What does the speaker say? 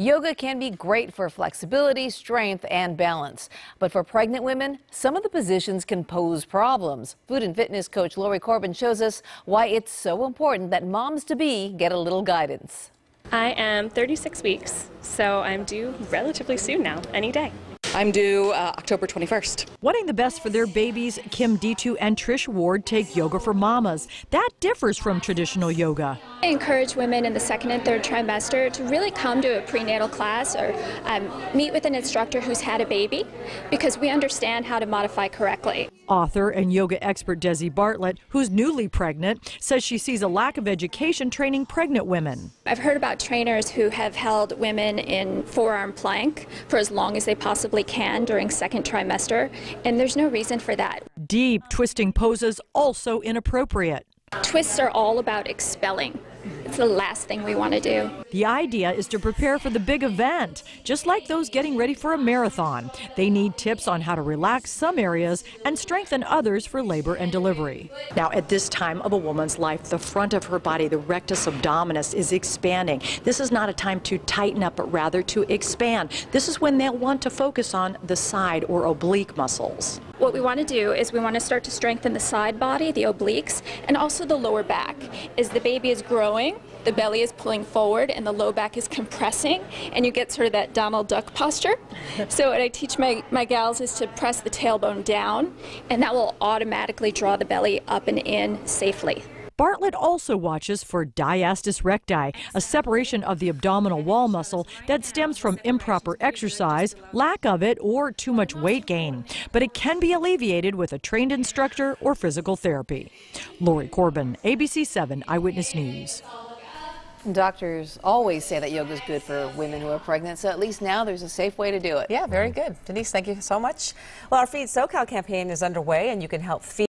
Yoga can be great for flexibility, strength, and balance. But for pregnant women, some of the positions can pose problems. Food and fitness coach Lori Corbin shows us why it's so important that moms-to-be get a little guidance. I am 36 weeks, so I'm due relatively soon now, any day. I'm due October 21st. Wanting the best for their babies, Kim Ditu and Trish Ward take yoga for mamas. That differs from traditional yoga. I encourage women in the second and third trimester to really come to a prenatal class or meet with an instructor who's had a baby, because we understand how to modify correctly. Author and yoga expert Desi Bartlett, who's newly pregnant, says she sees a lack of education training pregnant women. I've heard about trainers who have held women in forearm plank for as long as they possibly can during second trimester, and there's no reason for that. Deep twisting poses also inappropriate. Twists are all about expelling. It's the last thing we want to do. The idea is to prepare for the big event, just like those getting ready for a marathon. They need tips on how to relax some areas and strengthen others for labor and delivery. Now, at this time of a woman's life, the front of her body, the rectus abdominis, is expanding. This is not a time to tighten up, but rather to expand. This is when they'll want to focus on the side or oblique muscles. What we want to do is we want to start to strengthen the side body, the obliques, and also the lower back. As the baby is growing, the belly is pulling forward and the low back is compressing, and you get sort of that Donald Duck posture. So what I teach my gals is to press the tailbone down, and that will automatically draw the belly up and in safely. Bartlett also watches for diastasis recti, a separation of the abdominal wall muscle that stems from improper exercise, lack of it, or too much weight gain. But it can be alleviated with a trained instructor or physical therapy. Lori Corbin, ABC7 Eyewitness News. Doctors always say that yoga is good for women who are pregnant, so at least now there's a safe way to do it. Yeah, very good. Denise, thank you so much. Well, our Feed SoCal campaign is underway, and you can help feed